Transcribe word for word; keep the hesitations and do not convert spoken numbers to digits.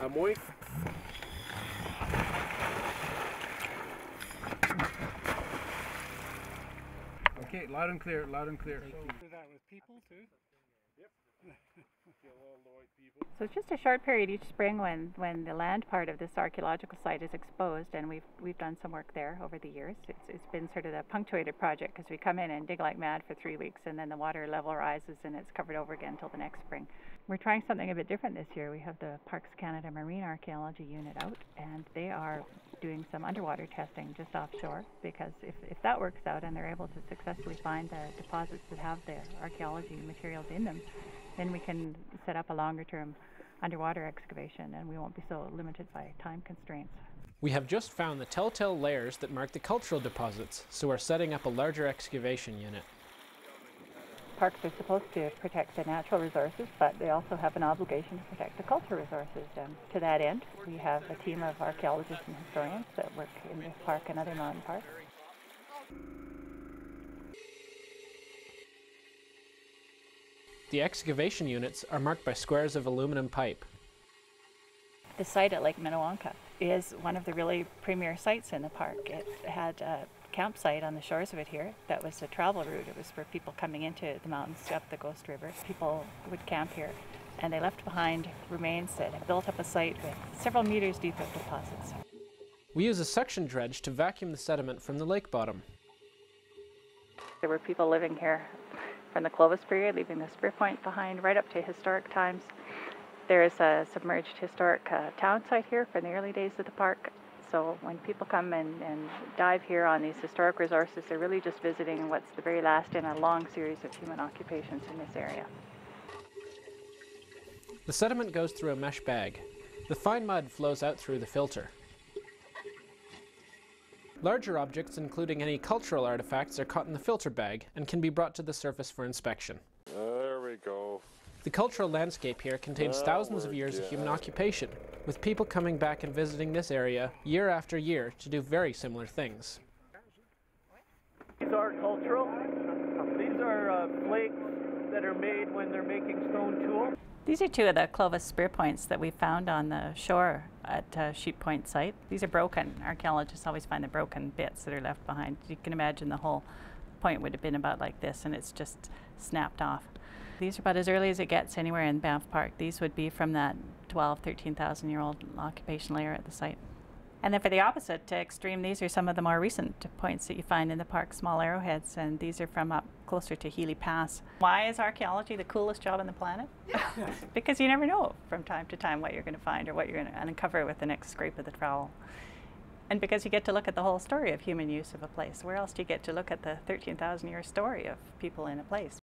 a muy. Okay, loud and clear, loud and clear. So, do that with people too? Yep. So it's just a short period each spring when, when the land part of this archaeological site is exposed, and we've, we've done some work there over the years. It's, it's been sort of a punctuated project because we come in and dig like mad for three weeks and then the water level rises and it's covered over again until the next spring. We're trying something a bit different this year. We have the Parks Canada Marine Archaeology Unit out, and they are doing some underwater testing just offshore, because if, if that works out and they're able to successfully find the deposits that have the archaeology materials in them, then we can set up a longer-term underwater excavation and we won't be so limited by time constraints. We have just found the telltale layers that mark the cultural deposits, so we're setting up a larger excavation unit. Parks are supposed to protect the natural resources, but they also have an obligation to protect the cultural resources. And to that end, we have a team of archaeologists and historians that work in this park and other mountain parks. The excavation units are marked by squares of aluminum pipe. The site at Lake Minnewanka is one of the really premier sites in the park. It had a campsite on the shores of it here that was a travel route. It was for people coming into the mountains up the Ghost River. People would camp here, and they left behind remains that had built up a site with several meters deep of deposits. We use a suction dredge to vacuum the sediment from the lake bottom. There were people living here from the Clovis period, leaving the Spear Point behind, right up to historic times. There is a submerged historic uh, town site here from the early days of the park. So when people come and, and dive here on these historic resources, they're really just visiting what's the very last in a long series of human occupations in this area. The sediment goes through a mesh bag. The fine mud flows out through the filter. Larger objects, including any cultural artifacts, are caught in the filter bag and can be brought to the surface for inspection. There we go. The cultural landscape here contains that thousands of years yeah. of human occupation, with people coming back and visiting this area year after year to do very similar things. These are cultural. These are uh, flakes that are made when they're making stone tools. These are two of the Clovis spear points that we found on the shore at uh, Sheep Point site. These are broken. Archaeologists always find the broken bits that are left behind. You can imagine the whole point would have been about like this, and it's just snapped off. These are about as early as it gets anywhere in Banff Park. These would be from that twelve, thirteen thousand year old occupation layer at the site. And then for the opposite extreme, these are some of the more recent points that you find in the park, small arrowheads, and these are from up closer to Healy Pass. Why is archaeology the coolest job on the planet? Because you never know from time to time what you're going to find or what you're going to uncover with the next scrape of the trowel. And because you get to look at the whole story of human use of a place. Where else do you get to look at the thirteen thousand year story of people in a place?